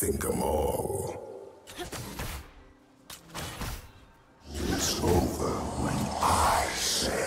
Think 'em all. It's over when I say.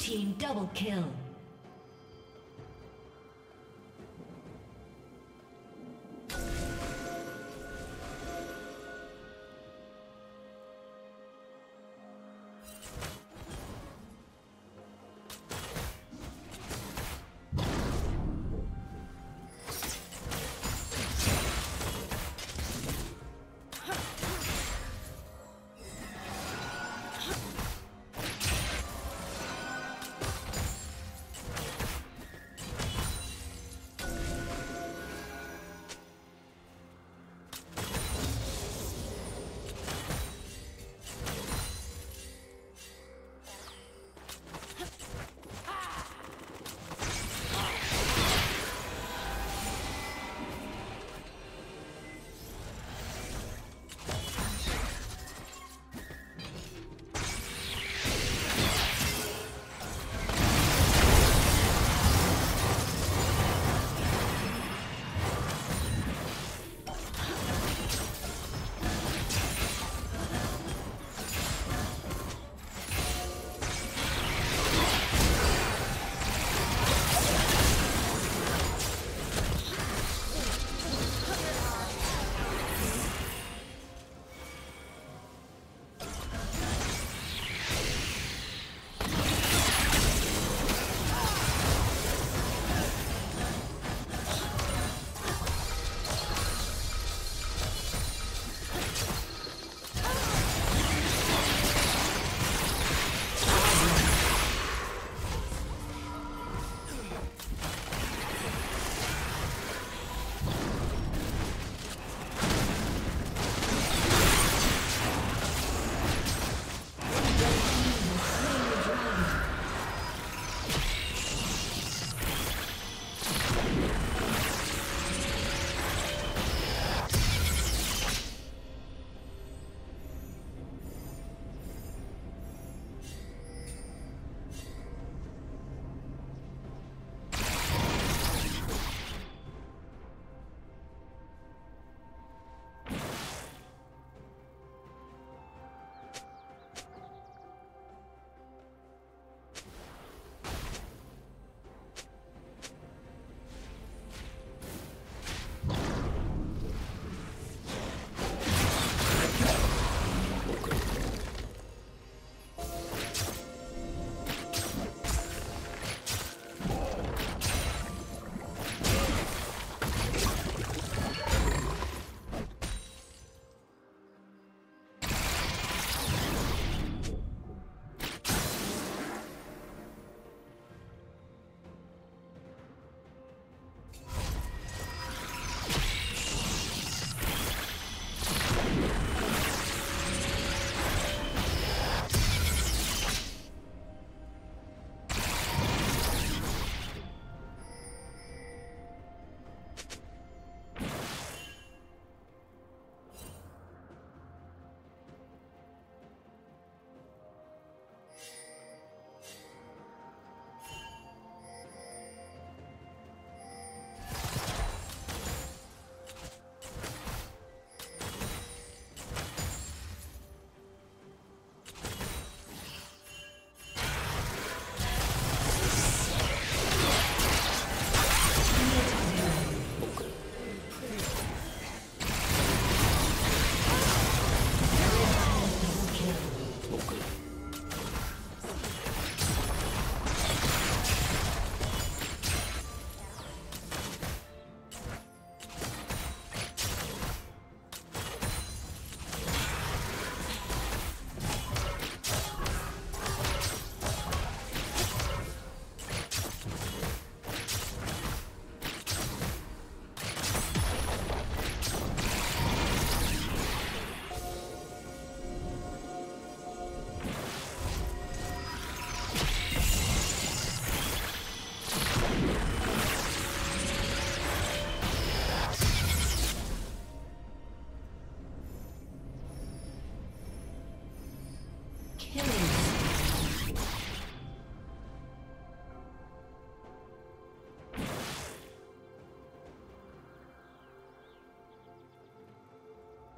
team double kill.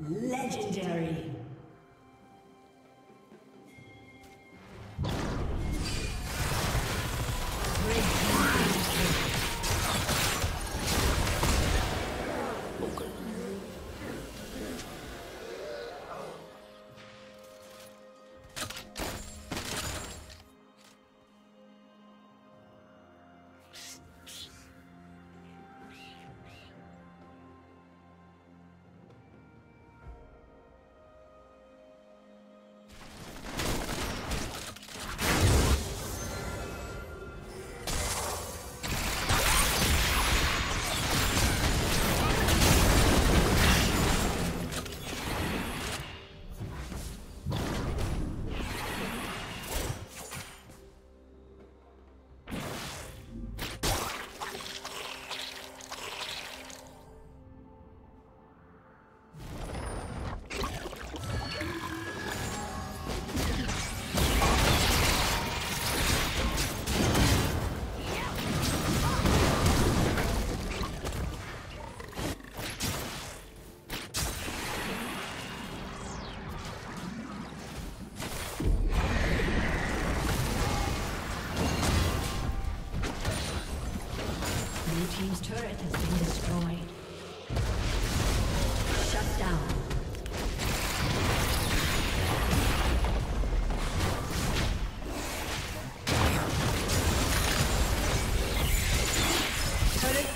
Legendary.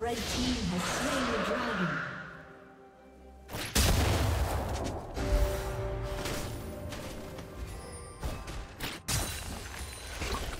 Red team has slain the dragon.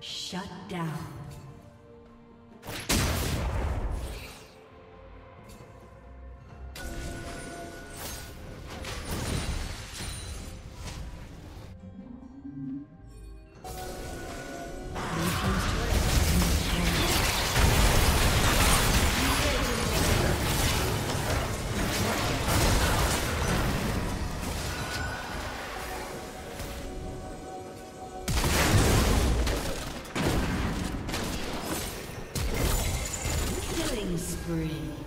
Shut down. Green.